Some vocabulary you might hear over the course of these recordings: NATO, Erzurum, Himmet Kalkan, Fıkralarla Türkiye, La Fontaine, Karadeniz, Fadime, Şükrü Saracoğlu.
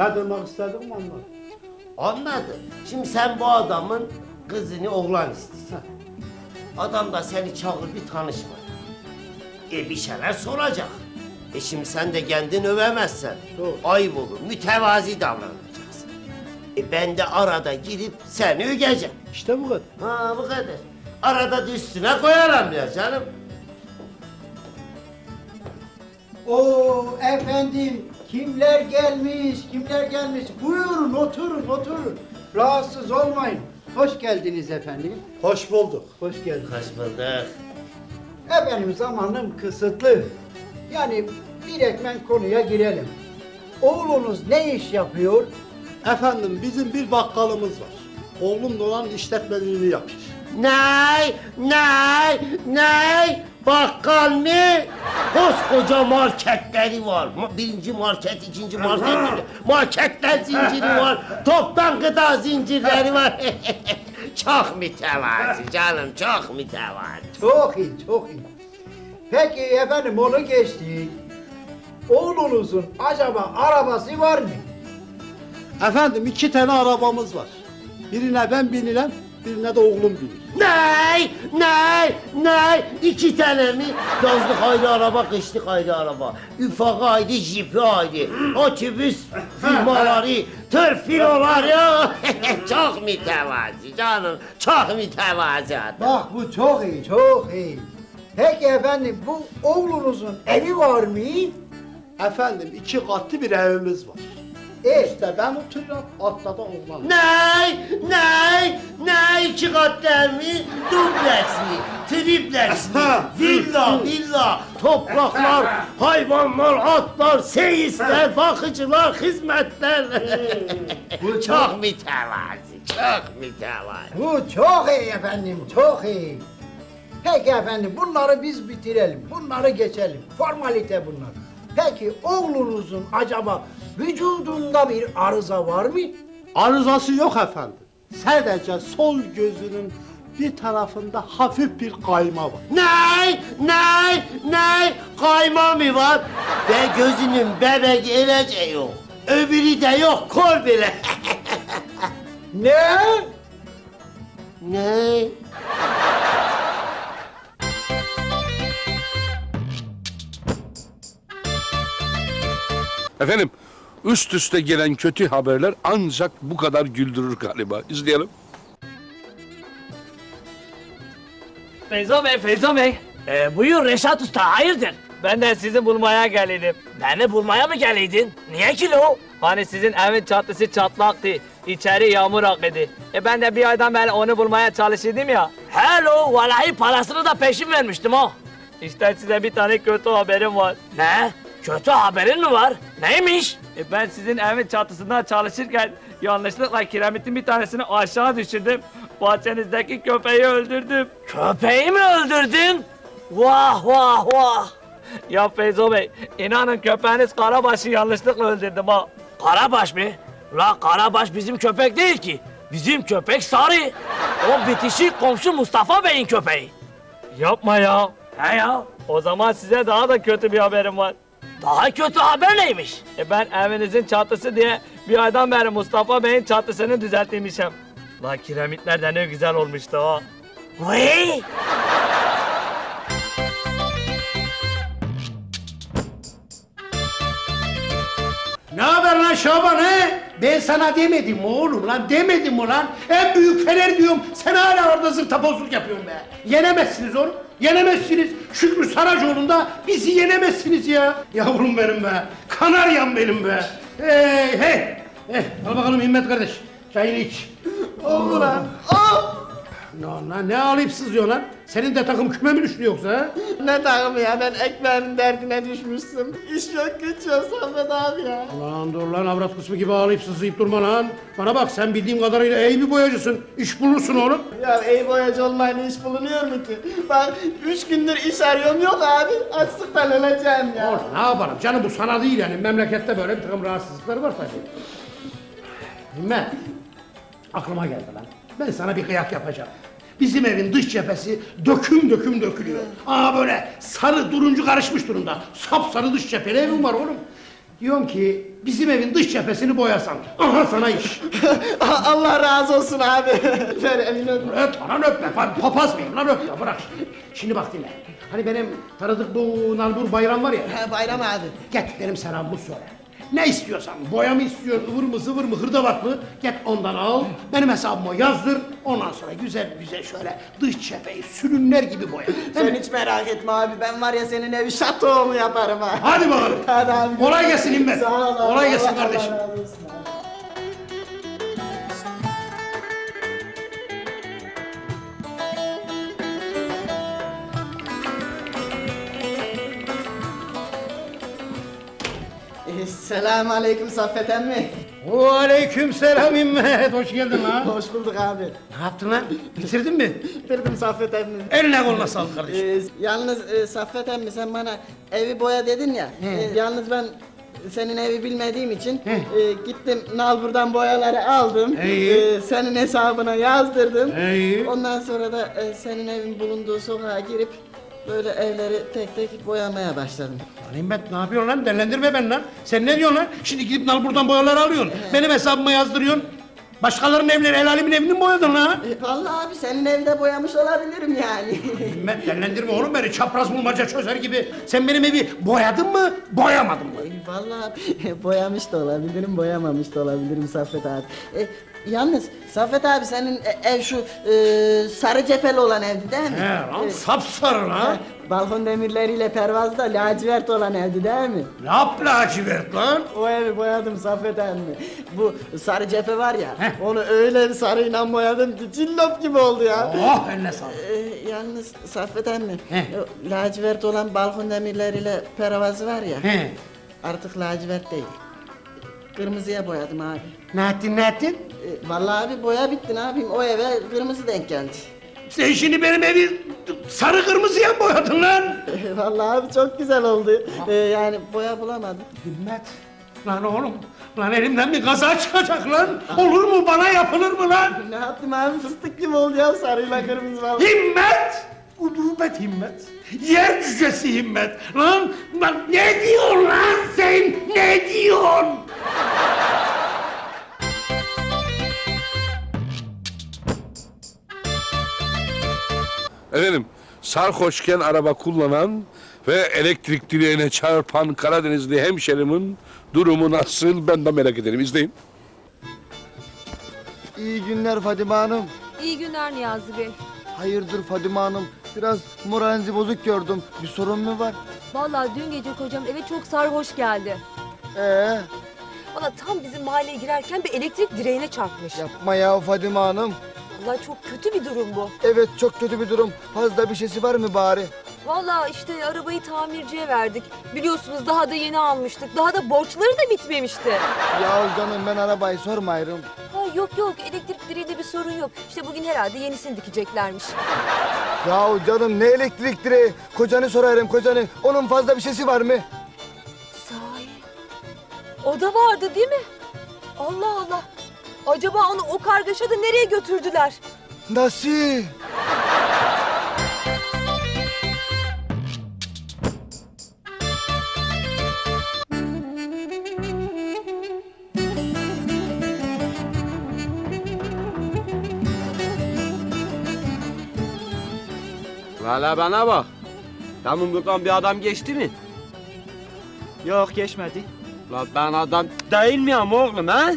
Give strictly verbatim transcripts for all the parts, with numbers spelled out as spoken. Ne demek istedim mi anladın? Anladım. Şimdi sen bu adamın kızını oğlan istiyorsun. Adam da seni çağır bir tanışma. E bir şeyler soracak. E şimdi sen de kendini övemezsen doğru, ayıp olur, mütevazi davranacaksın. E ben de arada girip seni ögeceğim. İşte bu kadar. Ha bu kadar. Arada da üstüne koyarım ya canım. Oo efendim, kimler gelmiş, kimler gelmiş. Buyurun, oturun, oturun. Rahatsız olmayın. Hoş geldiniz efendim. Hoş bulduk. Hoş geldiniz. Hoş bulduk. Efendim zamanım kısıtlı. Yani direktmen konuya girelim. Oğlunuz ne iş yapıyor? Efendim bizim bir bakkalımız var. Oğlumla olan işletmeliğini yapıyor. Ney, ney, ney? Bakkal mı? Koskoca marketleri var. Birinci market, ikinci market, marketler zinciri var. Toptan gıda zincirleri var. Çok mütevazi canım, çok mütevazi. Çok iyi, çok iyi. Peki efendim onu geçtik. Oğlunuzun acaba arabası var mı? Efendim iki tane arabamız var. Birine ben binilem, birine de oğlum bilir. Ney? Ney? Ney? İki tane mi? Yazlık ayrı araba, kışlık ayrı araba. Üfak ayrı, jipi ayrı. Otobüs firmaları, tır firmaları. Çok mütevazi canım, çok mütevazi adam. Bak bu çok iyi, çok iyi. Peki efendim bu oğlunuzun evi var mı? Efendim iki katlı bir evimiz var. Evet. İşte ben oturuyorum, altta da oğlan. Ney? Ney? Ney? İki katlı ev mi? Dubleks mi? Tripleks mi? Villa, villa, topraklar, hayvanlar, atlar, seyisler, bakıcılar, hizmetler. Bu çok mütevazi, çok mütevazi. Bu çok iyi efendim, çok iyi. Peki efendim bunları biz bitirelim, bunları geçelim. Formalite bunlar. Peki oğlunuzun acaba vücudunda bir arıza var mı? Arızası yok efendim. Sadece sol gözünün bir tarafında hafif bir kayma var. Ney? Ney? Ney? Kayma mı var? Ve gözünün bebek eleceği yok. Öbürü de yok, kor bile. Ne? Ne? Efendim, üst üste gelen kötü haberler ancak bu kadar güldürür galiba. İzleyelim. Feyza Bey, Feyza Bey. Ee, buyur Reşat Usta, hayırdır? Ben de sizi bulmaya geldim. Beni bulmaya mı geliydin? Niye ki lo? Hani sizin evin çatısı çatlaktı, içeri yağmur akıyordu. E ben de bir aydan beri onu bulmaya çalışıyordum ya. Hello, vallahi parasını da peşin vermiştim o. İşte size bir tane kötü haberim var. Ne? Kötü haberin mi var? Neymiş? E ben sizin evin çatısından çalışırken yanlışlıkla kiremitin bir tanesini aşağı düşürdüm. Bahçenizdeki köpeği öldürdüm. Köpeği mi öldürdün? Vah vah vah! Ya Feyzo Bey, inanın köpeğiniz Karabaş'ı yanlışlıkla öldürdüm ha. Karabaş mı? La Karabaş bizim köpek değil ki. Bizim köpek Sarı. O bitişik komşu Mustafa Bey'in köpeği. Yapma ya. He ya. O zaman size daha da kötü bir haberim var. Daha kötü haber neymiş? E ben evinizin çatısı diye bir aydan beri Mustafa Bey'in çatısını düzeltmişim. La kiremitler de ne güzel olmuştu ha. Vıyyyy! Ne haber lan Şaban he? Ben sana demedim mi oğlum lan? Demedim mi lan? En büyük fener diyorum, sen hala orada zırtapozluk yapıyorsun be. Yenemezsiniz oğlum. Yenemezsiniz. Şükrü Saracoğlu'nda bizi yenemezsiniz ya. Yavrum benim be. Kanaryam benim be. Hey hey. Hey al bakalım Himmet kardeş. Çayını iç. Oh ulan. Oh. Lan lan ne ağlayıp sızıyor lan? Senin de takım küme mi düştü yoksa ha? Ne takımı ya? Ben ekmeğin derdine düşmüşsün. İş yok güç yok Samet abi ya. Lan dur lan avrat kısmı gibi ağlayıp sızlayıp durma lan. Bana bak sen bildiğim kadarıyla iyi bir boyacısın. İş bulursun oğlum. Ya iyi boyacı olmayınca iş bulunuyor mu ki? Ben üç gündür iş arıyorum yok abi. Açlıktan öleceğim ya. Oğlum ne yapalım canım bu sana değil yani. Memlekette böyle bir takım rahatsızlıkları var tabii. Himmet. Aklıma geldi lan. Ben sana bir kıyak yapacağım. Bizim evin dış cephesi döküm döküm dökülüyor. Aa böyle sarı, turuncu karışmış durumda. Sapsarı dış cepheli evim var oğlum. Diyorum ki bizim evin dış cephesini boyasan. Aha sana iş. Allah razı olsun abi. Ver elini öpme. Öp lan öpme. Papaz mıyım lan öpme bırak. Şimdi bak dinle. Hani benim tanıdık bu nalbur bayram var ya. He bayram abi. Get benim selamımı söyle. Ne istiyorsan, boya mı istiyorsun, ıvır mı, zıvır mı, hırdavat mı? Get ondan al, benim hesabıma yazdır. Ondan sonra güzel güzel şöyle dış cepheyi sülünler gibi boya. Sen hiç merak etme abi, ben var ya senin evi şatomu yaparım ha. Hadi bakalım. Hadi abi. Kolay gelsin İmmet. Sağ ol abi. Kolay gelsin kardeşim. Allah razı olsun abi. Selamun aleyküm Saffet emmi. O aleyküm selam İmmet, hoş geldin lan. Hoş bulduk abi. Ne yaptın lan? Bitirdin mi? Bitirdim Saffet emmi. Eline koluna sağlık kardeşim. Ee, yalnız e, Saffet emmi sen bana evi boya dedin ya. E, yalnız ben senin evi bilmediğim için e, gittim nalburdan boyaları aldım. E, senin hesabına yazdırdım. Eyi. Ondan sonra da e, senin evin bulunduğu sokağa girip böyle evleri tek tek boyamaya başladım. Lan İmmet ne yapıyorsun lan? Derlendirme ben lan. Sen ne diyorsun lan? Şimdi gidip nalburdan boyaları alıyorsun. Ee. Benim hesabıma yazdırıyorsun. Başkalarının evleri, el alemin evini mi boyadın lan? E, vallahi abi senin evde boyamış olabilirim yani. İmmet derlendirme oğlum beni. Çapraz bulmaca çözer gibi. Sen benim evi boyadın mı, boyamadın mı? E, vallahi boyamış da olabilirim, boyamamış da olabilirim Saffet abi. E, Yalnız Saffet abi senin ev şu e, sarı cepheli olan evdi değil mi? He lan evet. Sapsarı lan. Balkon demirleriyle pervazda lacivert olan evdi değil mi? Ne yap lacivert lan? O evi boyadım Saffet abi. Bu sarı cephe var ya, heh, onu öyle bir sarıyla boyadım ki cillop gibi oldu ya. Oh eline sağlık. Ee, yalnız Saffet abi, lacivert olan balkon demirleriyle pervazı var ya, heh, artık lacivert değil. Kırmızıya boyadım abi. Ne ettin, ne ettin? E, vallahi abi boya bittin abim, o eve kırmızı denk geldi. Sen şimdi benim evi sarı kırmızıya boyadın lan! E, vallahi abi çok güzel oldu, e, yani boya bulamadım. Himmet, lan oğlum, lan elimden bir kaza çıkacak lan! Abi. Olur mu, bana yapılır mı lan? Ne yaptım abi, fıstık gibi oldu ya sarıyla kırmızı vallahi. Himmet! Udubet Himmet, yer cücesi Himmet! Lan, lan ne diyorsun lan sen, ne diyorsun? Efendim, sarhoşken araba kullanan ve elektrik direğine çarpan Karadenizli hemşerimin durumu nasıl ben de merak ederim. İzleyin. İyi günler Fadime Hanım. İyi günler Niyazi Bey. Hayırdır Fadime Hanım, biraz moralinizi bozuk gördüm. Bir sorun mu var? Vallahi dün gece kocam eve çok sarhoş geldi. Ee? Valla tam bizim mahalleye girerken bir elektrik direğine çarpmış. Yapma ya Fadime Hanım. Vallahi çok kötü bir durum bu. Evet çok kötü bir durum. Fazla bir şeysi var mı bari? Vallahi işte arabayı tamirciye verdik. Biliyorsunuz daha da yeni almıştık. Daha da borçları da bitmemişti. Ya canım ben arabayı sormayırım. Ha yok yok elektrik direğinde bir sorun yok. İşte bugün herhalde yenisini dikeceklermiş. Ya canım ne elektrik direği? Kocanı sorarım kocanı. Onun fazla bir şeysi var mı? O da vardı değil mi? Allah Allah! Acaba onu o kargaşa da nereye götürdüler? Nasıl? Valla bana bak. Tamam buradan bir adam geçti mi? Yok geçmedi. La ben adam değil miyim oğlum ha?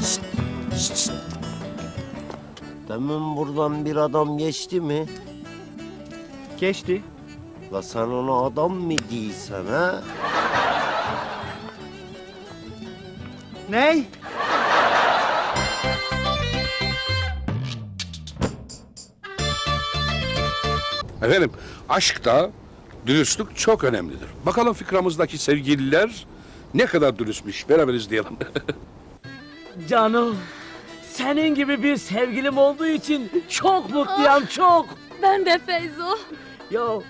Şşt, şşt, şşt. Demin buradan bir adam geçti mi? Geçti. La sen ona adam mı değilsen ha? Ney? Efendim, aşkta dürüstlük çok önemlidir. Bakalım fıkramızdaki sevgililer ne kadar dürüstmüş, beraber izleyelim. Canım, senin gibi bir sevgilim olduğu için çok mutluyum, ah, çok. Ben de Feyzo. Yo,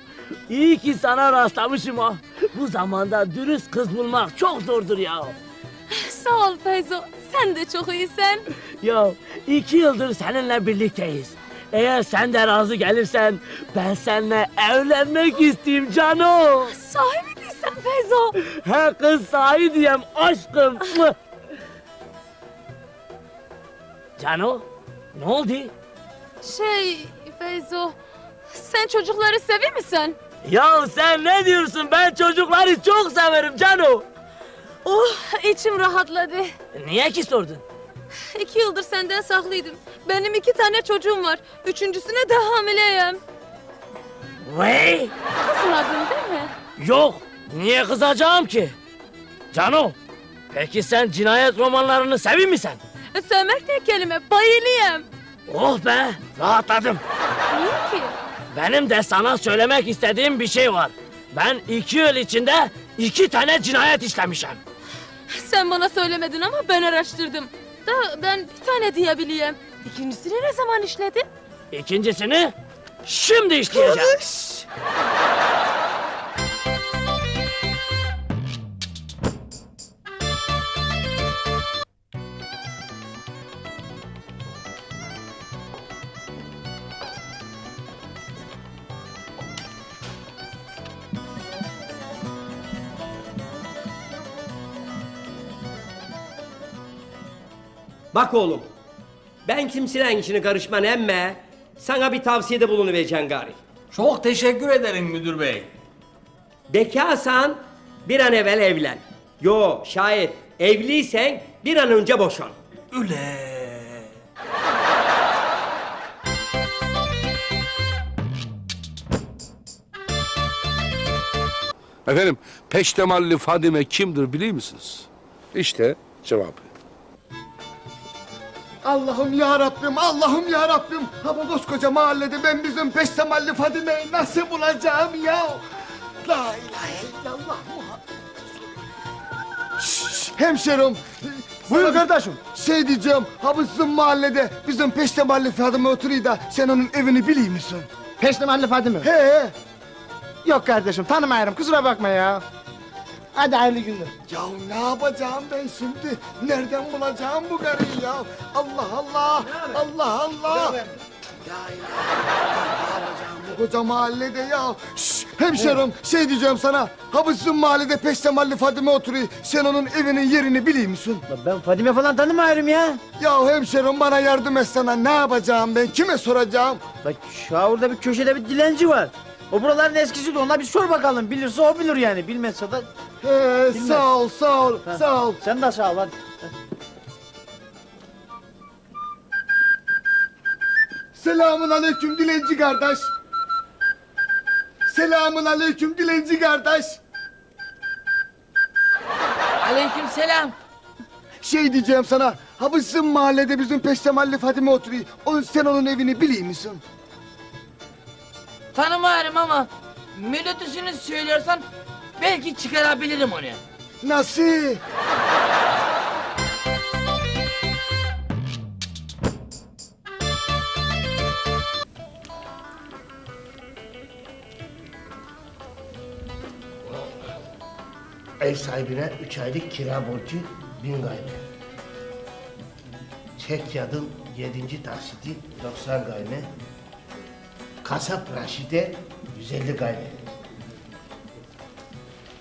iyi ki sana rastlamışım ha. Bu zamanda dürüst kız bulmak çok zordur ya. Sağ ol Feyzo, Sen de çok iyisin. Ya iki yıldır seninle birlikteyiz. Eğer sen de razı gelirsen ben seninle evlenmek isteyeyim canım. Sahi mi diyorsun Feyzo? He kız, sahi diyem aşkım. Cano, ne oldu? Şey Feyzo, sen çocukları seviyor musun? Ya sen ne diyorsun? Ben çocukları çok severim Cano. Oh, içim rahatladı. Niye ki sordun? İki yıldır senden saklıydım. Benim iki tane çocuğum var. Üçüncüsüne de hamileyim. Vay! Kızmadın değil mi? Yok, niye kızacağım ki? Cano, peki sen cinayet romanlarını seviyor musun? E, sevmek ne kelime, bayılıyım. Oh be, rahatladım. Niye ki? Benim de sana söylemek istediğim bir şey var. Ben iki yıl içinde iki tane cinayet işlemişim. Sen bana söylemedin ama ben araştırdım. Da ben bir tane diyebileyim. İkincisini ne zaman işledin? İkincisini şimdi işleyeceğim. Konuş! Bak oğlum, ben kimsenin işine karışman emme, sana bir tavsiyede bulunuvereceğim gari. Çok teşekkür ederim müdür bey. Bekâsan bir an evvel evlen. Yo, şayet evliysen bir an önce boşan. Üle. Efendim, peştemalli Fadime kimdir biliyor musunuz? İşte cevabı. Allah'ım ya Rabbim, Allah'ım ya Rabbim. Ha bu koskoca mahallede ben bizim peştemalli Fadime'yi nasıl bulacağım ya? La ilahe illallah Muhammed. Şşş, hemşerim. Buyur kardeşim. Şey diyeceğim, ha bu sizin mahallede bizim peştemalli Fadime oturuyor da sen onun evini biliyor musun? Peştemalli Fadime? He. Yok kardeşim, tanımayarım, kusura bakma ya. Hadi hayırlı günler. Ya ne yapacağım ben şimdi? Nereden bulacağım bu karıyı ya? Allah Allah! Allah Allah! Ya ya! Koca mahallede ya! Şşş! Hemşerim, şey diyeceğim sana! Ha bu sizin mahallede peştemalli Fadime oturuyor. Sen onun evinin yerini biliyor musun? Ben Fadime falan tanımıyorum ya. Ya hemşerim bana yardım etsene. Ne yapacağım ben? Kime soracağım? Bak şu orada bir köşede bir dilenci var. O buraların eskisi de ona bir sor bakalım. Bilirse o bilir yani. Bilmezse de... He, bilmez. Sağ ol, sağ ol, ha, sağ ol. Sen de sağ ol, hadi. Selamun aleyküm dilenci kardeş. Selamun aleyküm dilenci kardeş. Aleyküm selam. Şey diyeceğim sana, ha bizim mahallede bizim peştemalli Fadime oturuyor. Onun, sen onun evini biliyor musun? Tanımıyorum ama melodisini söylüyorsan belki çıkarabilirim onu. Nasıl? Ev sahibine üç aylık kira borcu bin gayme. Çek yadım yedinci taksiti doksan gayme. Kasap Raşid'e yüz elli gayme.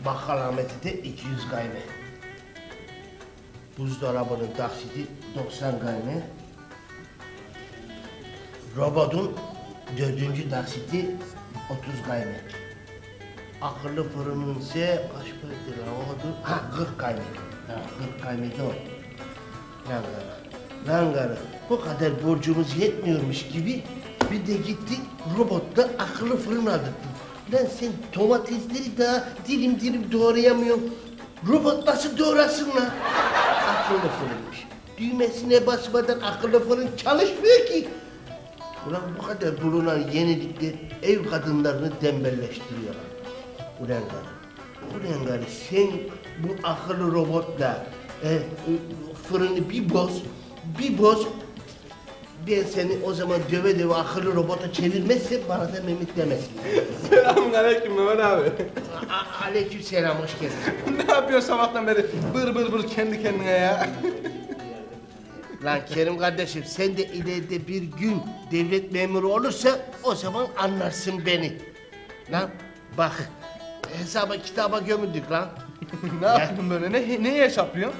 Bakkal Ahmet'e de iki yüz gayme. Buzdolabının taksidi doksan gayme. Robotun dördüncü taksidi otuz gayme. Akıllı fırının ise kaç paraydı lan o dur? Ha kırk gayme. Ha kırk gayme de o. Lan garı, lan garı. Bu kadar borcumuz yetmiyormuş gibi bir de gittik robotla akıllı fırın aldık. Lan sen domatesleri daha dilim dilim doğrayamıyorsun. Robot nasıl doğrasın lan? Akıllı fırınmış. Düğmesine basmadan akıllı fırın çalışmıyor ki. Ulan bu kadar bulunan yenilikler ev kadınlarını tembelleştiriyorlar. Ulan gari, ulan gari sen bu akıllı robotla e, fırını bir boz, bir boz. Ben seni o zaman döve döve akıllı robota çevirmezse bana da Mehmet demesin. Selamun aleyküm Mehmet abi. Aleyküm selam, hoş geldin. Ne yapıyorsun sabahtan beri bır bır bır kendi kendine ya? Lan Kerim kardeşim, sen de ileride bir gün devlet memuru olursa o zaman anlarsın beni. Lan bak, hesaba kitaba gömüldük lan. Ne ya yaptın böyle? Ne, neyi hesaplıyorsun?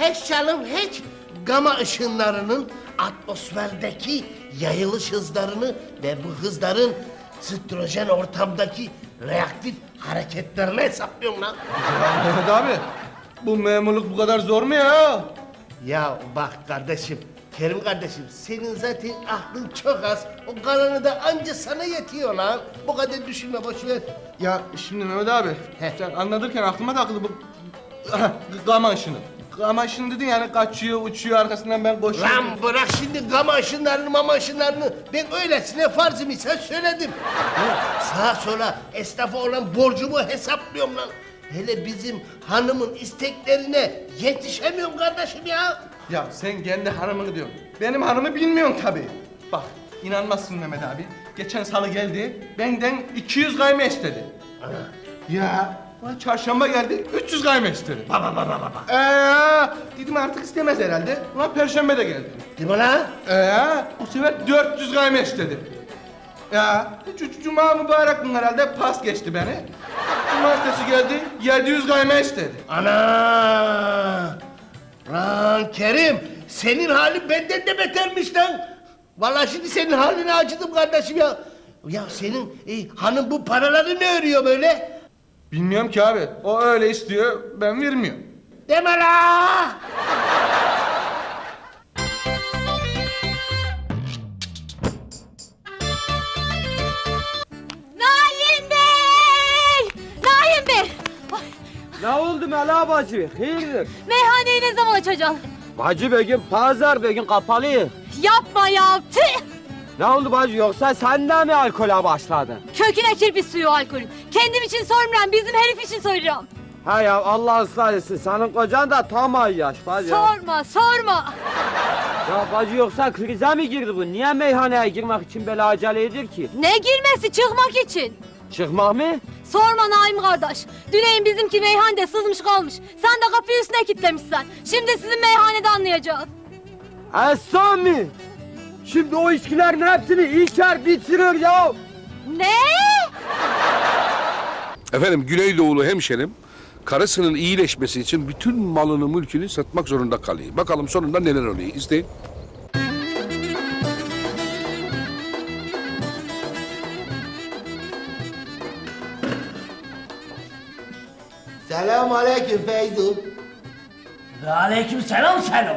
Hiç canım hiç. Gama ışınlarının atmosferdeki yayılış hızlarını ve bu hızların strojen ortamdaki reaktif hareketlerini hesaplıyorum lan. Evet abi, bu memurluk bu kadar zor mu ya? Ya bak kardeşim, Kerim kardeşim, senin zaten aklın çok az. O kalanı da anca sana yetiyor lan. Bu kadar düşünme, boş ver. Ya şimdi Mehmet abi, heh, sen anlatırken aklıma takıldı bu gama ışını. Gama ışını dedin yani kaçıyor, uçuyor, arkasından ben koşuyorum. Lan bırak şimdi gama ışınlarını, mama ışınlarını. Ben öylesine farz-ı misal söyledim. Sağa sola esnafa olan borcumu hesaplıyorum lan. Hele bizim hanımın isteklerine yetişemiyorum kardeşim ya. Ya sen kendi hanımını diyorsun. Benim hanımı bilmiyorsun tabii. Bak inanmazsın Mehmet abi. Geçen salı geldi, benden iki yüz kayme istedi. Ana. Ya çarşamba geldi, üç yüz kayme istedi. Baba baba baba. Ee, dedim artık istemez herhalde. Ulan perşembe de geldi. Değil mi lan? Ee, bu sefer dört yüz kayme istedi. Ya cuma mübarek bunlar herhalde, pas geçti beni. Cumartesi geldi, yedi yüz kayme istedi. Ana! Lan Kerim, senin halin benden de betermiş lan. Vallahi şimdi senin haline acıdım kardeşim ya. Ya senin e, hanım bu paraları ne örüyor böyle? Bilmiyorum ki abi, o öyle istiyor, ben vermiyorum. Deme la! Ne oldu Mela bacı? Hayırdır? Meyhaneyi ne zaman açacaksın? Bacı bugün pazar, bugün kapalı. Yapma ya! Tüh! Ne oldu bacı, yoksa sen de mi alkola başladın? Köküne kirpik suyu alkolün. Kendim için sormuyorum, bizim herif için soruyorum. He ya, Allah ıslah etsin. Senin kocan da tam ay yaş bacı. Sorma, sorma! Ya bacı, yoksa krize mi girdi bu? Niye meyhaneye girmek için böyle aceledir ki? Ne girmesi, çıkmak için. Çıkmak mı? Sorma Naim kardeş. Düneyin bizimki meyhanede sızmış kalmış. Sen de kapıyı üstüne kilitlemişsen. Şimdi sizin meyhanede anlayacağız. Esami! Şimdi o içkilerin hepsini içer bitirir ya! Ne? Efendim, Güneydoğulu hemşerim karısının iyileşmesi için bütün malını mülkünü satmak zorunda kalıyor. Bakalım sonunda neler oluyor. İzleyin. Selamun aleyküm Feyzul. Ve aleyküm selam selam.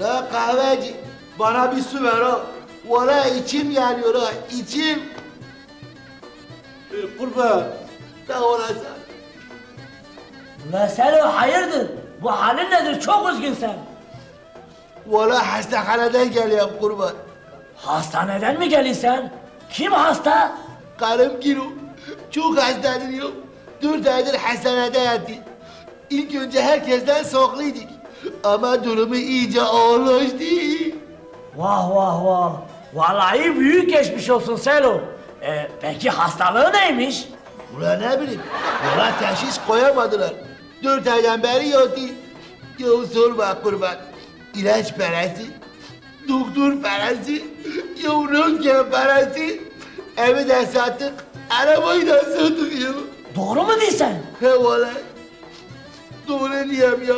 La kahveci, bana bir su ver ha. Valla içim yanıyor ha, içim. Kurban, sağ olasın. La selam, hayırdır? Bu halin nedir? Çok üzgün sen. Valla hastahaneden geliyorum kurban. Hastaneden mi geliyorsun sen? Kim hasta? Karım Giro. Çok hastalanıyor. Dört aydır hastanede yattı. İlk önce herkesten soğukluydik. Ama durumu iyice ağırlaştı. Vah vah vah. Vallahi büyük geçmiş olsun Selo. Ee, peki hastalığı neymiş? Ulan ne bileyim. Ulan teşhis koyamadılar. Dört aydan beri yattı. Ya sorma kurban. İlaç parası, doktor parası, ya röntgen parası. Evi de sattık, arabayı da sattık ya. Doğru mu diyorsun? He valla. Doğru diyem ya.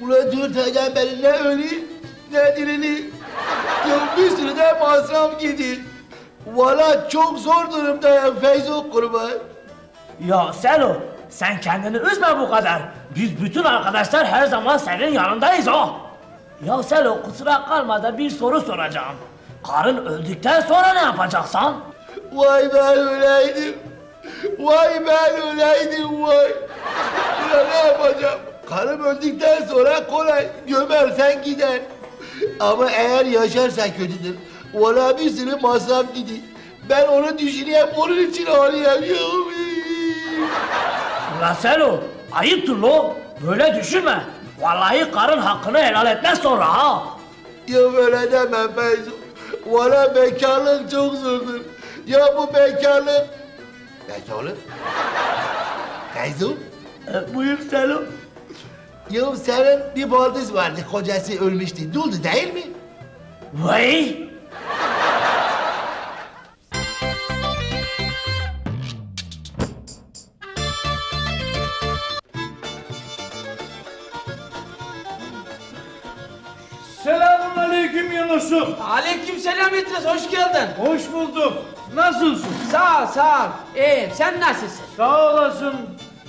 Ulan dört aydan beri ne ölü, ne dirili. Ya bir sürü de masraf gidiyor. Valla çok zor durumdayım Feyzo kurban. Ya Selo, sen kendini üzme bu kadar. Biz bütün arkadaşlar her zaman senin yanındayız o. Ya Selo, kusura kalma da bir soru soracağım. Karın öldükten sonra ne yapacaksan? Vay ben öyleydim. Vay ben öyleydim vay! Ya ne yapacağım? Karım öldükten sonra kolay, gömersen gider. Ama eğer yaşarsan kötüdür. Valla bir sürü masraf gidiyor. Ben onu düşüneyim, onun için ağlayayım. Ulan sen o, ayıptır lo. Böyle düşünme. Vallahi karın hakkını helal etmez sonra ha. Ya böyle demem Feyzo. Valla bekarlık çok zordur. Ya bu bekarlık... Belki oğlum. Feyzo. E, buyur Selo. Ya senin bir baldız vardı, kocası ölmüştü. Duldu değil mi? Vay! Selamünaleyküm Yunus'um. Aleykümselam İdris, hoş geldin. Hoş buldum. Nasılsın? Sağ ol, sağ ol. Ee, sen nasılsın? Sağ olasın.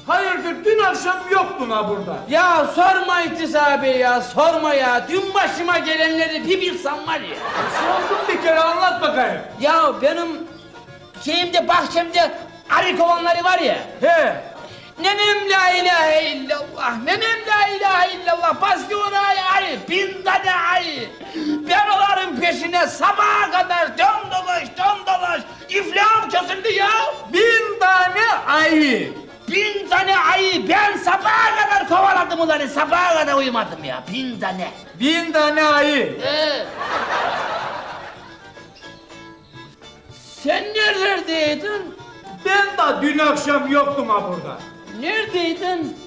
Hayırdır, dün akşam yoktun ha burada? Ya sorma İdris abi ya, sorma ya. Dün başıma gelenleri bir bilsem var ya. Sordum bir kere, anlat bakayım. Ya benim şeyimde, bahçemde arı kovanları var ya. He. Nenem la ilahe illallah, nenem la ilahe illallah. Bastı oraya arı, bin tane arı. Ben onların peşine sabaha kadar dön dolaş, dön dolaş. İflahım kesildi ya. Bin tane arı. Bin tane ayı, ben sabaha kadar kovaladım onları, sabaha kadar uyumadım ya, bin tane. Bin tane ayı. Ee, sen neredeydin? Ben de dün akşam yoktum ha burada. Neredeydin?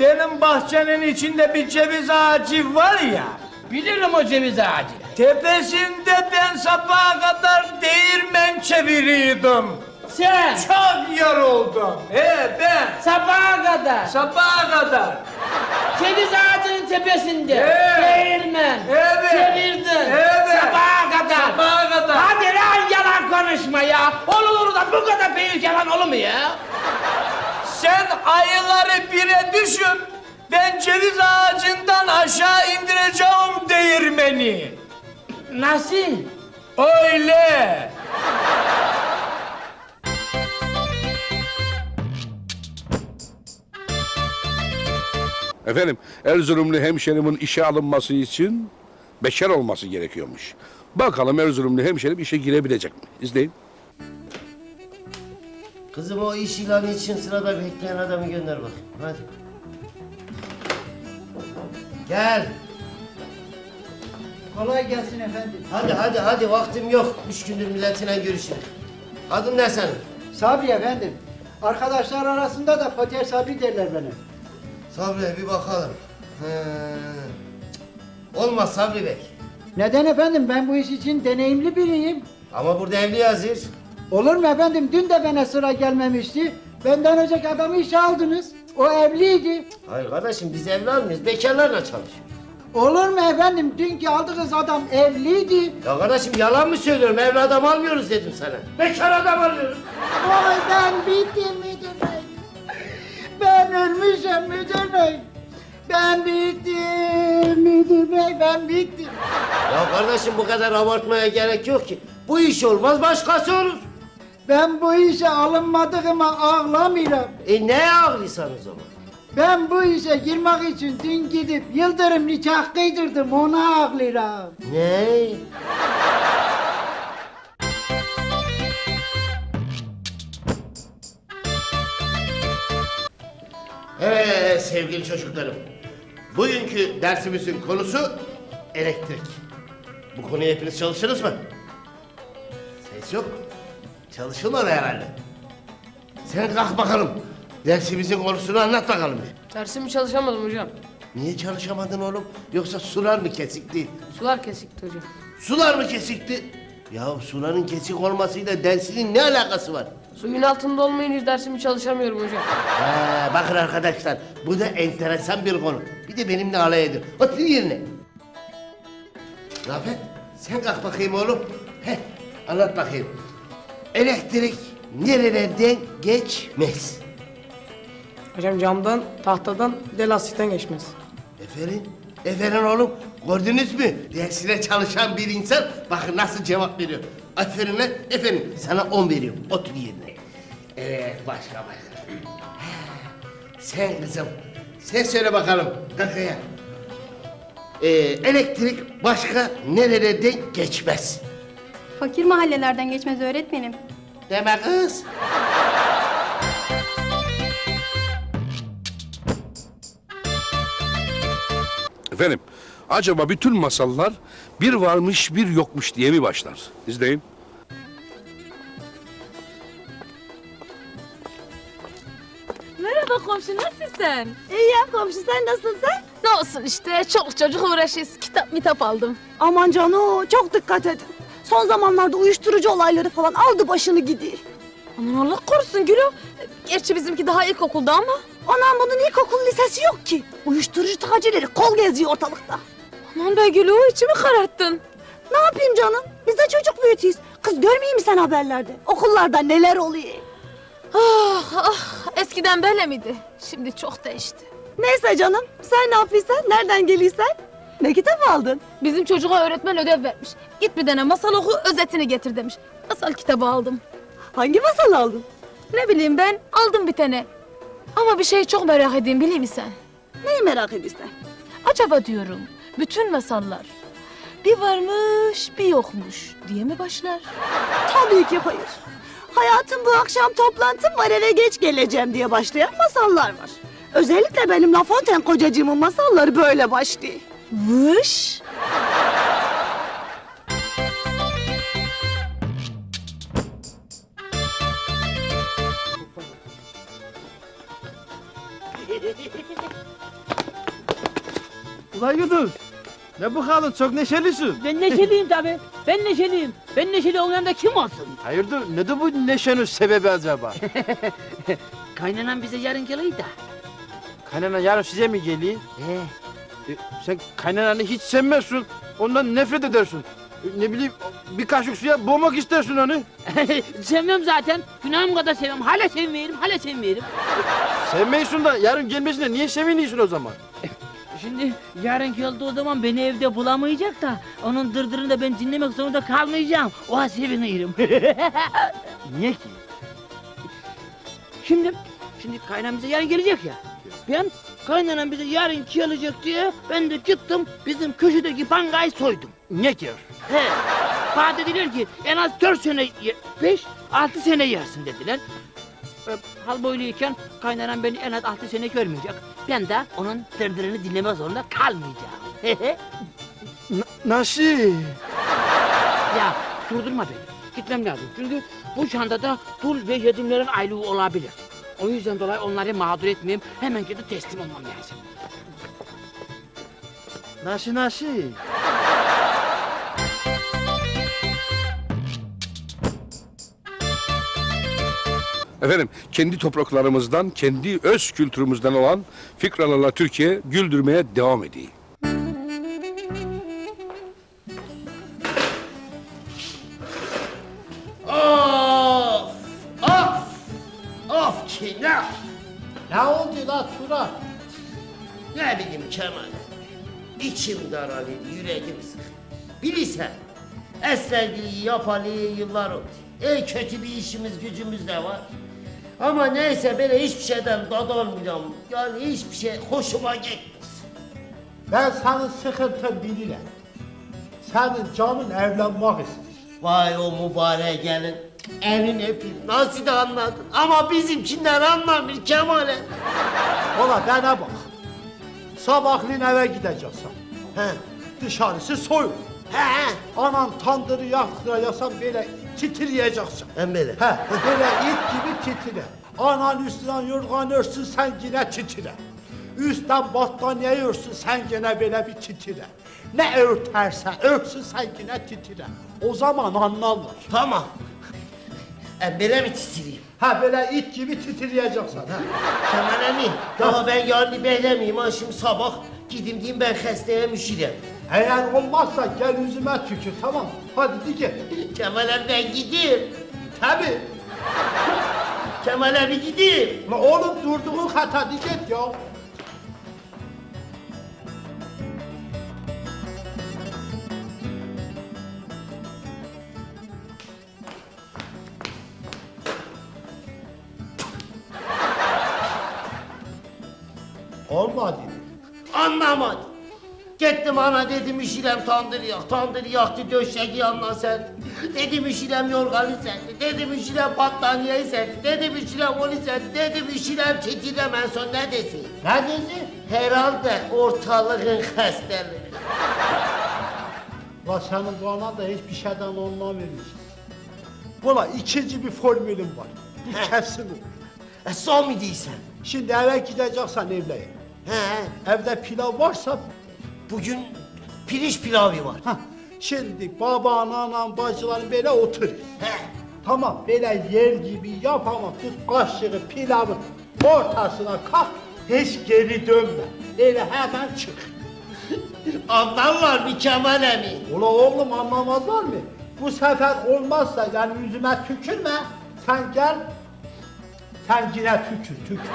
Benim bahçenin içinde bir ceviz ağacı var ya. Bilirim o ceviz ağacı. Tepesinde ben sabaha kadar değirmen çeviriyordum. Sen! Çok yoruldum. He ben! Sabaha kadar! Sabaha kadar! Ceviz ağacının tepesinde! Evet! Değirmen! Evet! Çevirdin! Evet! Sabaha kadar! Sabaha kadar! Hadi lan yalan konuşma ya! Olur da bu kadar büyük yalan olur mu ya? Sen ayıları bire düşün! Ben ceviz ağacından aşağı indireceğim değirmeni! Nasıl? Öyle! Efendim, Erzurumlu hemşerimin işe alınması için bekar olması gerekiyormuş. Bakalım Erzurumlu hemşerim işe girebilecek mi? İzleyin. Kızım, o iş ilanı için sırada bekleyen adamı gönder bak. Hadi. Gel. Kolay gelsin efendim. Hadi hadi hadi, vaktim yok. Üç gündür milletine görüşürüz. Adın ne senin? Sabri efendim. Arkadaşlar arasında da Fatih Sabri derler beni. Sabri, bir bakalım. He. Olmaz Sabri Bey. Neden efendim? Ben bu iş için deneyimli biriyim. Ama burada evli yazıyor. Olur mu efendim? Dün de bana sıra gelmemişti. Benden önceki adamı işe aldınız. O evliydi. Hayır kardeşim, biz evli almıyoruz. Bekarlarla çalışıyoruz. Olur mu efendim? Dünkü aldığınız adam evliydi. Ya kardeşim, yalan mı söylüyorum? Evli adam almıyoruz dedim sana. Bekar adam alıyoruz. Oy, ben bittim müdür bey. Ben ölmüşüm müdür bey. Ben bittim müdür bey, ben bittim. Ya kardeşim, bu kadar abartmaya gerek yok ki. Bu iş olmaz, başkası olur. Ben bu işe alınmadığıma ağlamıyorum. E neye ağlıyorsan o zaman? Ben bu işe girmek için dün gidip Yıldırım nikah kıydırdım, ona ağlıyorum. Ne? Evet sevgili çocuklarım, bugünkü dersimizin konusu elektrik. Bu konuya hepiniz çalışırız mı? Ses yok, çalışılmadı herhalde. Sen kalk bakalım, dersimizin konusunu anlat bakalım. Dersimi çalışamadım hocam. Niye çalışamadın oğlum? Yoksa sular mı kesikti? Sular kesikti hocam. Sular mı kesikti? Yahu suların kesik olmasıyla dersinin ne alakası var? Suyun altında olmayınca dersimi çalışamıyorum hocam. He, bakın arkadaşlar, bu da enteresan bir konu. Bir de benimle alay edin. Otur yerine. Rafet, sen kalk bakayım oğlum. Heh, anlat bakayım. Elektrik nerelerden geçmez? Hocam camdan, tahtadan, de lastikten geçmez. Efendim? Efendim oğlum, gördünüz mü? Dersine çalışan bir insan, bakın nasıl cevap veriyor. Aferin lan, efendim sana on veriyorum, otur yerine. Evet, başka başka. Sen kızım, sen söyle bakalım kakaya. Ee, elektrik başka nerelerden geçmez? Fakir mahallelerden geçmez öğretmenim. Deme kız. Efendim, acaba bütün masallar bir varmış bir yokmuş diye mi başlar? İzleyin. Merhaba komşu, nasılsın? İyiyim komşu, sen nasılsın? Ne olsun işte, çok çocuk uğraşıyız. Kitap mitap aldım. Aman canım, çok dikkat edin. Son zamanlarda uyuşturucu olayları falan aldı başını gidiyor. Aman Allah korusun Gülüm. Gerçi bizimki daha ilkokulda ama. Anam bunun ilkokul lisesi yok ki. Uyuşturucu tacirleri kol geziyor ortalıkta. Aman be Gülüm, içimi kararttın. Ne yapayım canım? Biz de çocuk büyütüyüz. Kız görmeyeyim mi sen haberlerde? Okullarda neler oluyor? Ah ah, eskiden böyle miydi? Şimdi çok değişti. Neyse canım, sen ne yapıyorsan, nereden geliysen? Ne kitap aldın? Bizim çocuğa öğretmen ödev vermiş. Git bir tane masal oku, özetini getir demiş. Masal kitabı aldım. Hangi masal aldın? Ne bileyim ben, aldım bir tane. Ama bir şey çok merak edeyim, biliyor musun sen? Neyi merak ediyorsun? Acaba diyorum, bütün masallar bir varmış, bir yokmuş diye mi başlar? Tabii ki hayır. Hayatım bu akşam toplantım var, eve geç geleceğim diye başlayan masallar var. Özellikle benim La Fontaine kocacığımın masalları böyle başlıyor. Vış! Ulan Yudus, ne bu halin? Çok neşelisin. Ben neşeliyim tabii. Ben neşeliyim. Ben neşeli olmayan da kim olsun? Hayırdır, nedir bu neşenin sebebi acaba? Kaynanan bize yarın geliyor da. Kaynana yarın size mi geliyor? Ee, e, sen kaynananı hiç sevmezsin, ondan nefret edersin. E, ne bileyim, bir kaşık suya boğmak istersin onu. Sevmem zaten, günahım kadar sevmem. Hala sevmeyelim, hala sevmeyelim. Sevmeyesin da yarın gelmesine niye seviniyorsun o zaman? Şimdi yarınki yolda o zaman beni evde bulamayacak da, onun dırdırını da ben dinlemek zorunda kalmayacağım. Oha sevinirim. Niye ki? Şimdi, şimdi kaynanam bize yarın gelecek ya. Ben kaynanan bize yarın gelecek diye ben de gittim bizim köşedeki bankayı soydum. Ne diyor? He. Bana dediler ki en az dört sene, beş, altı sene yersin dediler. Hal böyleyken kaynanan beni en az altı sene görmeyecek. Ben de onun dırdırını dinlemek zorunda kalmayacağım. Nasıl? Ya durdurma beni. Gitmem lazım çünkü bu çantada dul ve yetimlerin aylığı olabilir. O yüzden dolayı onları mağdur etmeyeyim, hemen gidip teslim olmam lazım. Naşı naşı. Efendim, kendi topraklarımızdan, kendi öz kültürümüzden olan Fıkralarla Türkiye güldürmeye devam ediyor. Ne oldu la Turan? Ne bileyim Kemal, içim daralıyor, yüreğim sıkı. Bilirsen, esnekliği yapalı yıllar oldu. En kötü bir işimiz gücümüz de var. Ama neyse böyle hiçbir şeyden dadolmuyorum. Yani hiçbir şey hoşuma gitmiyor. Ben senin sıkıntın bilirim. Senin canın evlenmek istiyor. Vay o mübarek elin. Elini öpeyim, nasıl da anladın? Ama bizimkinden anlamış Kemal'e. Ola bana bak. Sabahleyin eve gideceksin. He. Dışarısı soyul. He. Anan tandırı yaktırayasan böyle titriyeceksin. Hem böyle. He. Böyle it gibi titre. Anan üstünden yorgan örsün, sen yine titre. Üstten battaniye örsün, sen yine böyle bir titre. Ne örterse örsün, sen yine titre. O zaman anlarlar. Tamam. E, böyle mi titriyim? Ha böyle it gibi titriyeceksin ha. Kemal emin, daha ben yarını beklemeyeyim ha şimdi sabah. Gideyim diyeyim ben hastaya müşirem. Eğer olmazsa gel yüzüme tükür tamam. Hadi dike. Kemal abi ben gideyim. Tabii. Kemal abi gideyim. La oğlum durduğun hata diket ya. Olmadı. Anlamadım. Gittim ana dedim işilem tandırı yak, tandırı yaktı döşeği yanına serdi. Dedim işilem yorganı serdi, dedim işilem battaniyeyi serdi, dedim işilem onu serdi, dedim işilem titrem en son ne desin? Ne desin? Herhalde ortalığın hastalığı. La senin bu anan da hiçbir şeyden anlamıyorsun. Buna ikinci bir formülüm var, bir kesin olur. E son mu değilsen? Şimdi eve gideceksen evleyin. He. Evde pilav varsa... Bugün pirinç pilavı var. Hah. Şimdi baban, anan, bacıların böyle otur. He. Tamam, böyle yer gibi yap ama tut kaşığı pilavın ortasına kalk, hiç geri dönme. Öyle hemen çık. Anlarlar mı Kemal emi? Ula oğlum anlamazlar mı? Bu sefer olmazsa yani yüzüme tükürme, sen gel, sen yine tükür, tükür.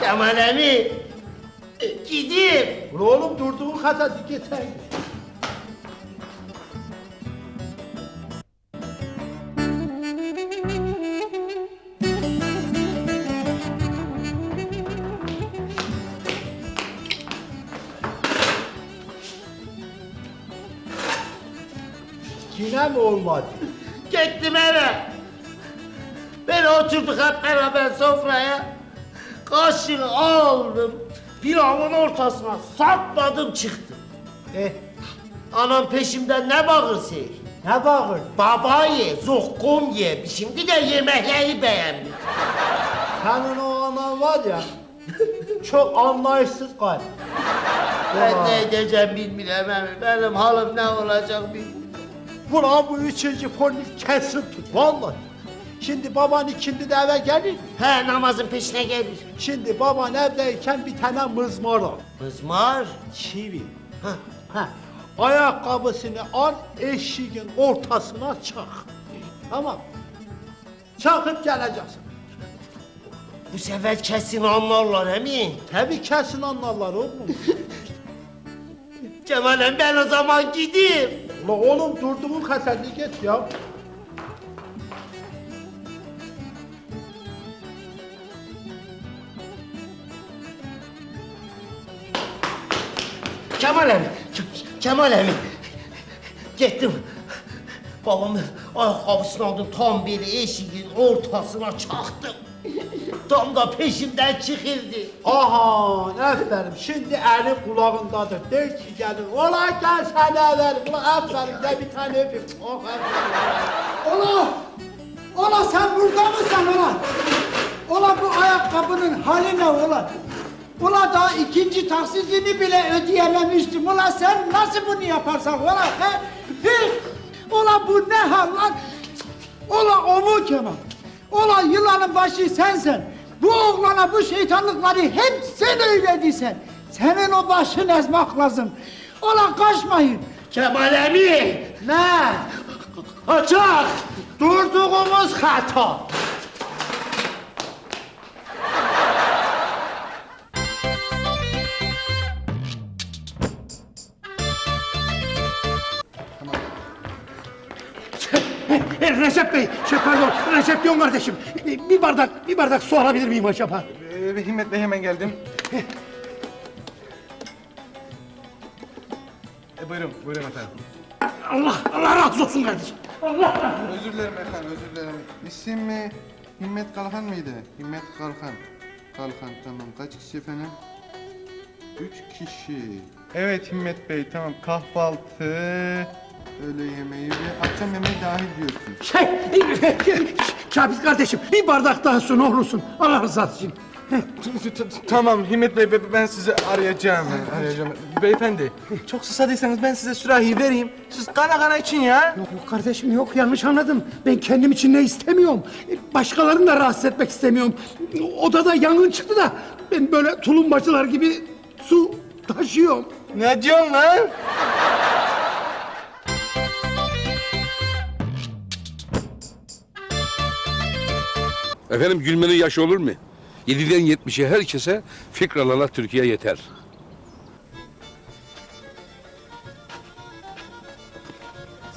Kemal emi, gideyim. Ula oğlum durduğun kadar git sen. Yine mi olmadı? Gittim eve. Böyle oturduk hep beraber sofraya. Kaşığı aldım. Pilavın ortasına sapladım çıktım. Eh? Anam peşimden ne bağırsa? Ne bağır? Baba ye, zokkum ye. Şimdi de yemekleri beğenmiş. Senin o anan var ya, çok anlayışsız galiba. Ben ama ne edeceğim bilmiyorum. Benim halim ne olacak bilmiyorum. Buram bu üçüncü fornil kesin tut, vallahi. Şimdi baban ikindi de eve gelir. He, namazın peşine gelir. Şimdi baban evdeyken bir tane mızmar al. Mızmar? Çivi. Hah, hah. Ayakkabısını al, eşiğin ortasına çak. Tamam. Çakıp geleceksin. Bu sefer kesin anlarlar emin. Tabii kesin anlarlar oğlum. Cemal'im ben o zaman gideyim. Ulan oğlum durduğun kasetlik et ya. Kemal emi, Kemal emi. Gittim. Babamın ayakkabısını aldım, tam bir eşiğin ortasına çaktım. Tam da peşimden çıkıldı. Aha, aferin. Şimdi eli kulağındadır. Der ki gelin, ola gel sana verin. Aferin de bir tane öpeyim. Oh, ola! Ola sen burada mısın ola? Ola bu ayakkabının hali ne ola? Ola daha ikinci taksitini bile ödeyememiştim. Ola sen nasıl bunu yaparsan ola he? He? Ola bu ne hal lan? Ola o mu Kemal? Ola yılanın başı sensen. Bu oğlana bu şeytanlıkları hep sen öğlediysen. Senin o başını ezmek lazım. Ola kaçmayın. Kemal emi. Ne? Kaçak. Durduğumuz hata. Recep Bey, şey pardon, Recep diyorum kardeşim. Bir bardak, bir bardak su alabilir miyim acaba? Ee, Himmet Bey hemen geldim. E, buyurun, buyurun efendim. Allah, Allah razı olsun kardeşim. Allah. Özür dilerim efendim, özür dilerim. İsim mi? Himmet Kalkan mıydı? Himmet Kalkan. Kalkan, tamam. Kaç kişi efendim? Üç kişi. Evet Himmet Bey, tamam. Kahvaltı... Öğle yemeği ve akşam yemeği dahil diyorsun. Şey, Şabiz kardeşim bir bardak daha su ne olursun. Allah rızası için. Tamam Himmet Bey, ben sizi arayacağım. Arayacağım. Beyefendi, çok susadıysanız ben size sürahi vereyim. Siz kana kana için ya. Yok yok kardeşim yok, yanlış anladım. Ben kendim için ne istemiyorum. Başkalarını da rahatsız etmek istemiyorum. Odada yangın çıktı da ben böyle tulumbacılar gibi su taşıyorum. Ne diyorsun lan? Efendim gülmenin yaşı olur mu? yediden yetmişe herkese Fıkralarla Türkiye yeter.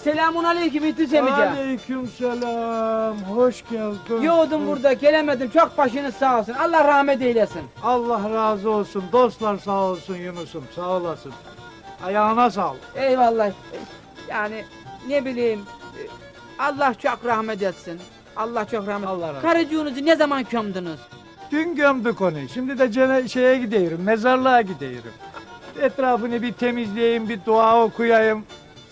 Selamun aleyküm İdris amca. Aleyküm selam. Hoş geldin. Yoğdum burada gelemedim. Çok başınız sağ olsun. Allah rahmet eylesin. Allah razı olsun. Dostlar sağ olsun Yunus'um. Sağ olasın. Ayağına sağlık. Eyvallah. Yani ne bileyim. Allah çok rahmet etsin. Allah çok rahmet. Allah karıcığınızı ne zaman gömdünüz? Dün gömdük onu. Şimdi de şeye gidiyorum, mezarlığa gidiyorum. Etrafını bir temizleyeyim, bir dua okuyayım.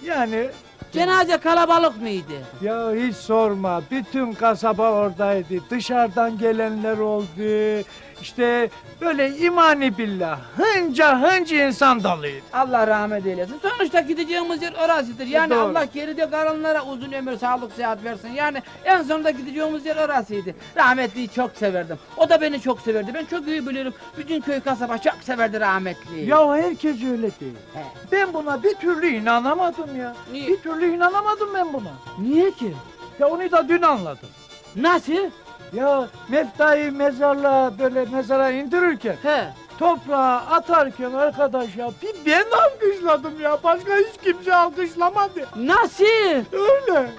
Yani... Cenaze kalabalık mıydı? Ya hiç sorma. Bütün kasaba oradaydı. Dışarıdan gelenler oldu. İşte böyle imani billah hınca hınca insan dalıydı. Allah rahmet eylesin. Sonuçta gideceğimiz yer orasıdır. Yani e Allah geride kalanlara uzun ömür, sağlık, sıhhat versin. Yani en sonunda gideceğimiz yer orasıydı. Rahmetliyi çok severdim. O da beni çok severdi. Ben çok iyi bilirim. Bütün köy kasaba çok severdi rahmetliyi. Ya herkes öyle değil. He. Ben buna bir türlü inanamadım ya. Niye? Bir türlü inanamadım ben buna. Niye ki? Ya onu da dün anladım. Nasıl? Ya meftayı mezarla böyle mezara indirirken, he, toprağa atarken arkadaş ya bir ben alkışladım ya, başka hiç kimse alkışlamadı. Nasıl? Öyle.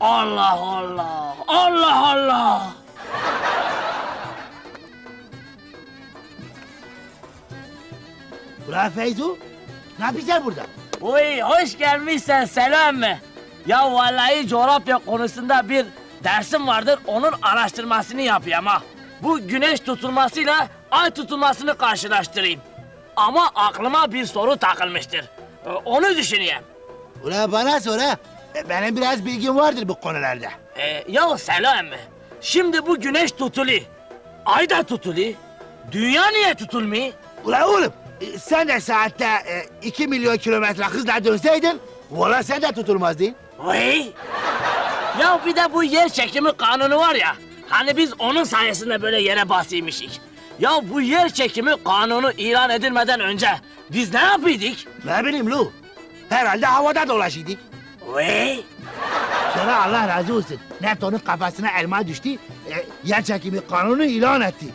Allah Allah, Allah Allah. Ulan Feyzo, ne yapacaksın burada? Oy, hoş gelmişsen selam mı? Ya vallahi coğrafya konusunda bir dersim vardır, onun araştırmasını yapayım ha. Bu güneş tutulmasıyla ay tutulmasını karşılaştırayım. Ama aklıma bir soru takılmıştır. Ee, onu düşüneyim. Ulan bana sor ha. Benim biraz bilgim vardır bu konularda. Ee, ya selam mı? Şimdi bu güneş tutuluyor. Ay da tutuluyor. Dünya niye tutulmuyor? Ulan oğlum! Sen de saatte e, iki milyon kilometre hızla dönseydin, valla sen de tutulmazdın. Oy! Ya bir de bu yer çekimi kanunu var ya, hani biz onun sayesinde böyle yere basıymıştık. Ya bu yer çekimi kanunu ilan edilmeden önce biz ne yapıyorduk? Ne bileyim lu, herhalde havada dolaşıyorduk. Oy! Sonra Allah razı olsun, NATO'nun kafasına elma düştü, e, yer çekimi kanunu ilan etti.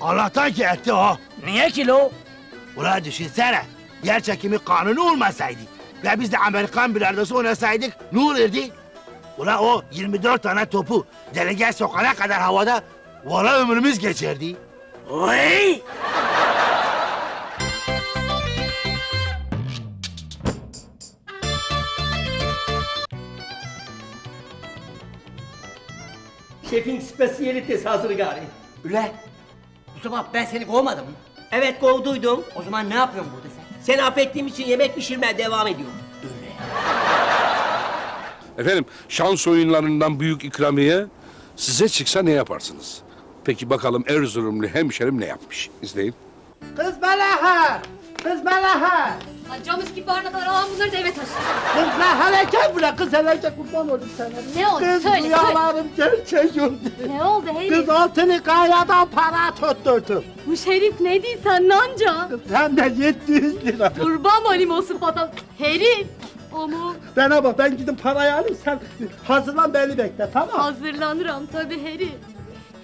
Allah'tan ki etti ha. Niye ki lu? Ulan düşünsene, yer çekimi kanunu olmasaydı ve biz de Amerikan bilardosu oynasaydık ne olurdu? Ulan o yirmi dört tane topu delege sokana kadar havada valla ömrümüz geçerdi. Oy! Şefin spesiyalitesi hazır gari. Ulan, bu sabah ben seni kovmadım mı? Evet, kovduydum. O zaman ne yapıyorsun burada sen? Seni affettiğim için yemek pişirmeye devam ediyorum. Öyle. Efendim, şans oyunlarından büyük ikramiye size çıksa ne yaparsınız? Peki bakalım Erzurumlu hemşerim ne yapmış? İzleyin. Kız balaha! Kız balaha! Camış gibi barnaklar alan bunları da eve taşıyor. Kız la haleke bula, kız haleke kurban oldum sana. Ne oldu? Kız söyle, rüyalarım söyle. Gerçek oldu. Ne oldu herif? Kız altını kayadan para tutturdu. Bu şerif ne diysen nanca? Kız hem de yedi yüz lira. Kurban olayım olsun patal. Herif! Ama... Ben ama ben gidip parayı alayım, sen hazırlan beni bekle, tamam? Hazırlanırım tabii herif.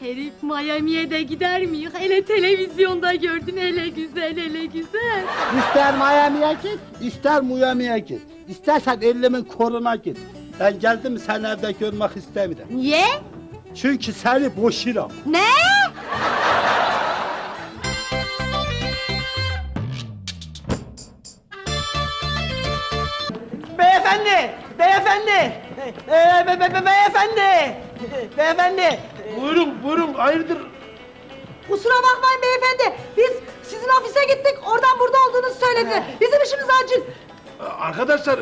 Herif Miami'ye de gider miyiz? Hele televizyonda gördün, hele güzel, hele güzel. İster Miami'ye git, ister Miami'ye git. İstersen ellimin koruna git. Ben geldim sen evde görmek istemiyorum. Niye? Çünkü seni boşuyorum. Ne? Beyefendi, beyefendi, ee, be, be, be, beyefendi, beyefendi. Buyurun, buyurun, hayırdır? Kusura bakmayın beyefendi, biz sizin ofise gittik, oradan burada olduğunuzu söylediler. Bizim işimiz acil. Arkadaşlar,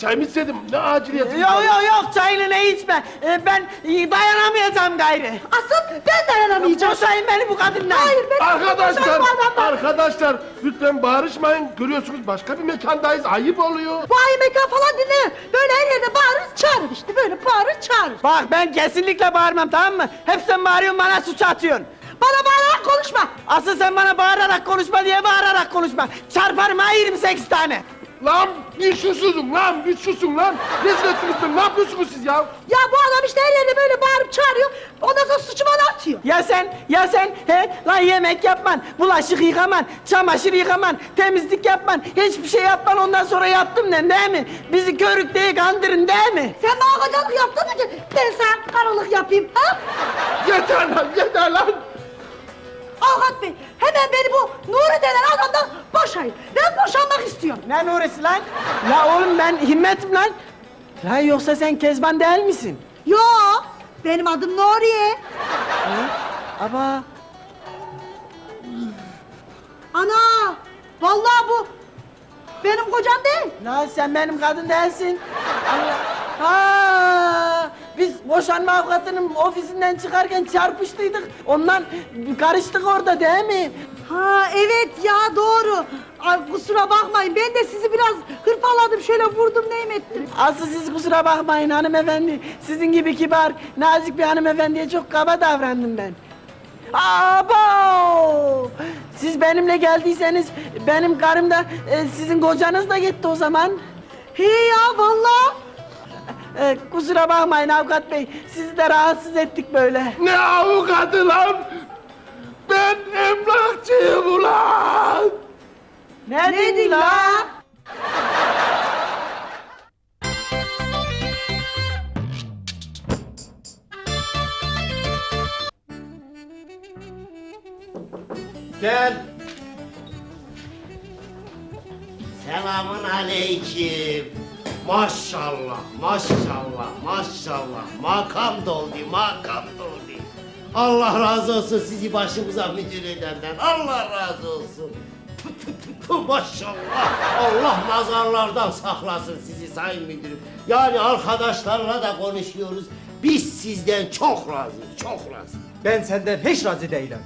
çayımı istedim, ne aciliyeti? Yok, yok, yok, çayını ne içme. Ben dayanamayacağım gayrı. Asıl ben dayanamayacağım. Boşayın beni bu kadından. Hayır, ben... Arkadaşlar, arkadaşlar, lütfen bağırışmayın. Görüyorsunuz, başka bir mekandayız, ayıp oluyor. Bu ayı mekan falan dinle. Böyle her yerde bağırır, çağırır işte, böyle bağırır, çağırır. Bak, ben kesinlikle bağırmam, tamam mı? Hep sen bağırıyorsun, bana suç atıyorsun. Bana bağırarak konuşma. Asıl sen bana bağırarak konuşma diye bağırarak konuşma. Çarparım ha, yirmi sekiz tane. Lan güçsüzsün lan, güçsüzsün lan! Rezil, ne yapıyorsunuz siz ya? Ya bu adam işte her yerine böyle bağırıp çağırıyor, ondan sonra suçu bana atıyor. Ya sen, ya sen, he? Lan yemek yapman, bulaşık yıkaman, çamaşır yıkaman, temizlik yapman, hiçbir şey yapman, ondan sonra yaptım ne, değil mi? Bizi körük diye kandırın, değil mi? Sen bana kocalık yaptın mı ki ben sana karalık yapayım, ha? Yeter lan, yeter lan! Avukat bey, hemen beni bu Nuri denen adamdan boşayın. Ben boşanmak istiyorum. Ne Nuri'si lan? La oğlum ben Himmet'im lan. Lan yoksa sen Kezban değil misin? Yo, benim adım Nuriye. Ama... Ana, Vallahi bu benim kocam değil. Lan sen benim kadın değilsin. Ha, biz boşanma avukatının ofisinden çıkarken çarpıştıydık. Ondan karıştık orada değil mi? Ha evet ya, doğru. Ay, kusura bakmayın, ben de sizi biraz hırpaladım, şöyle vurdum neyim ettim. Asıl siz kusura bakmayın hanımefendi. Sizin gibi kibar, nazik bir hanımefendiye çok kaba davrandım ben. Abo! Siz benimle geldiyseniz benim karım da e, sizin kocanız da gitti o zaman. He ya vallahi. E, kusura bakmayın avukat bey, sizi de rahatsız ettik böyle. Ne avukatı lan? Ben emlakçıyım ulan! Ne, ne dedin la? Gel! Selamun aleyküm! Maşallah, maşallah, maşallah! Makam doldu, makam doldu! Allah razı olsun sizi başımıza müdür edenden, Allah razı olsun! Tü tü tü tü, maşallah! Allah nazarlardan saklasın sizi sayın müdürüm! Yani arkadaşlarla da konuşuyoruz, biz sizden çok razıyız, çok razıyız! Ben senden hiç razı değilim!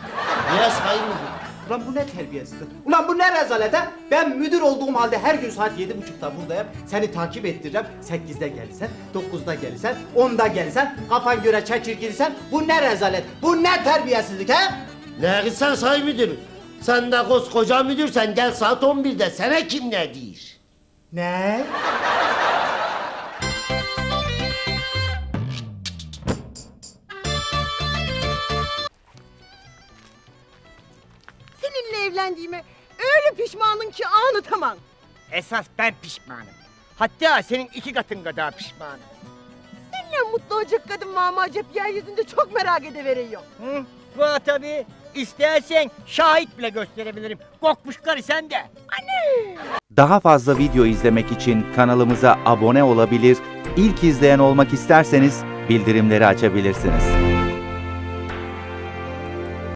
Niye sayın müdürüm? Ulan bu ne terbiyesizdir? Ulan bu ne rezalet ha? Ben müdür olduğum halde her gün saat yedi buçukta buradayım. Seni takip ettireceğim. Sekizde gelirsen, dokuzda gelirsen, onda gelirsen, kafan göre çekir girsen. Bu ne rezalet? Bu ne terbiyesizlik ha? Ne gitsen say müdürüm. Sen de koskoca müdürsen gel saat on birde. Sana kim ne diyor? Ne? Evlendiğime öyle pişmanım ki anlatamam. Esas ben pişmanım. Hatta senin iki katın kadar pişmanım. Seninle mutlu olacak kadın mama acep yeryüzünde çok merak edeveriyor. Hı, va tabii. İstersen şahit bile gösterebilirim. Kokmuş karı sende. Anne! Daha fazla video izlemek için kanalımıza abone olabilir, ilk izleyen olmak isterseniz bildirimleri açabilirsiniz.